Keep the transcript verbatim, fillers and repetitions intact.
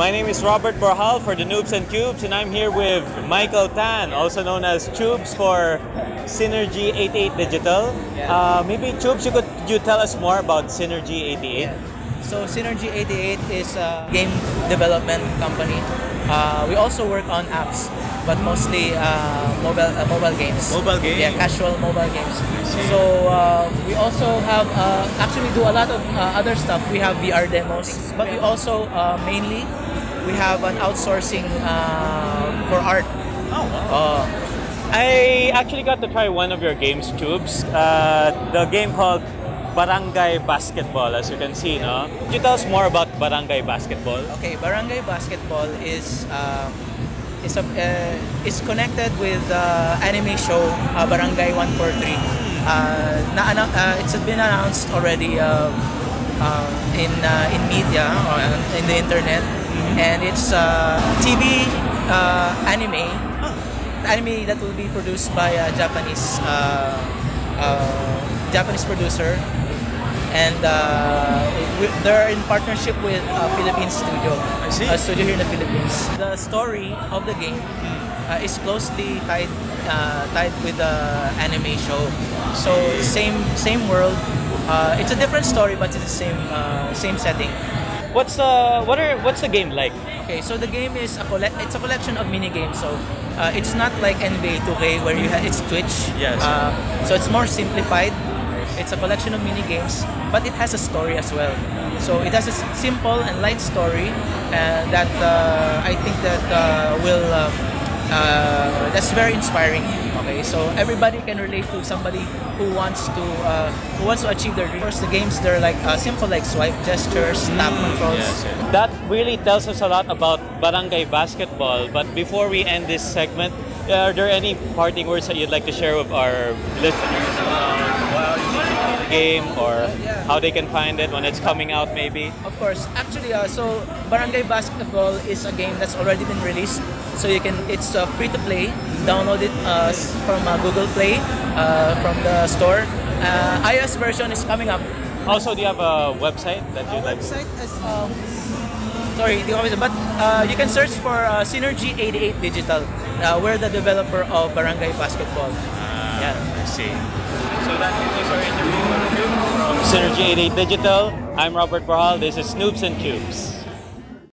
My name is Robert Borhal for the Nubs In Cubes, and I'm here with Michael Tan, also known as Tubes for Synergy eighty-eight Digital. Yeah. Uh, maybe Tubes, you could you tell us more about Synergy eighty-eight? Yeah. So Synergy eighty-eight is a game development company. Uh, we also work on apps, but mostly uh, mobile uh, mobile games. Mobile games. Yeah, casual mobile games. So uh, we also have uh, actually do a lot of uh, other stuff. We have V R demos, but we also uh, mainly. We have an outsourcing uh, for art. Oh, wow. Uh, I actually got to try one of your games, Tubes. Uh, the game called Barangay Basketball, as you can see, yeah. No? Could you tell us more about Barangay Basketball? Okay, Barangay Basketball is um, is a, uh, is connected with the uh, anime show uh, Barangay one forty-three. Uh, na uh, it's been announced already uh, uh, in uh, in media or in the internet. And it's a T V uh, anime, anime that will be produced by a Japanese uh, uh, Japanese producer, and uh, we, they're in partnership with a Philippine studio, a studio here in the Philippines. The story of the game uh, is closely tied uh, tied with the anime show, so same same world. Uh, it's a different story, but it's the same uh, same setting. What's the what are what's the game like? Okay, so the game is a collect. It's a collection of mini games. So uh, it's not like N B A two K where you have it's Twitch. Yes. Uh, so it's more simplified. It's a collection of mini games, but it has a story as well. So it has a simple and light story uh, that uh, I think that uh, will uh, uh, that's very inspiring. Okay, so everybody can relate to somebody who wants to uh, who wants to achieve their dreams. Of course, the games they're like uh, simple, like swipe gestures, tap controls. Yes, yes. That really tells us a lot about Barangay Basketball. But before we end this segment, are there any parting words that you'd like to share with our listeners about the game or how they can find it when it's coming out, maybe? Of course, actually, uh, so Barangay Basketball is a game that's already been released. So you can, it's uh, free to play. Download it uh, from uh, Google Play, uh, from the store. Uh, iOS version is coming up. Also, do you have a website that you like? Website is um, sorry, but uh, you can search for uh, Synergy eighty-eight Digital. Uh, we're the developer of Barangay Basketball. Uh, yeah, I see. So that concludes our interview from Synergy eighty-eight Digital. I'm Robert Borhal. This is Noobs and Cubes.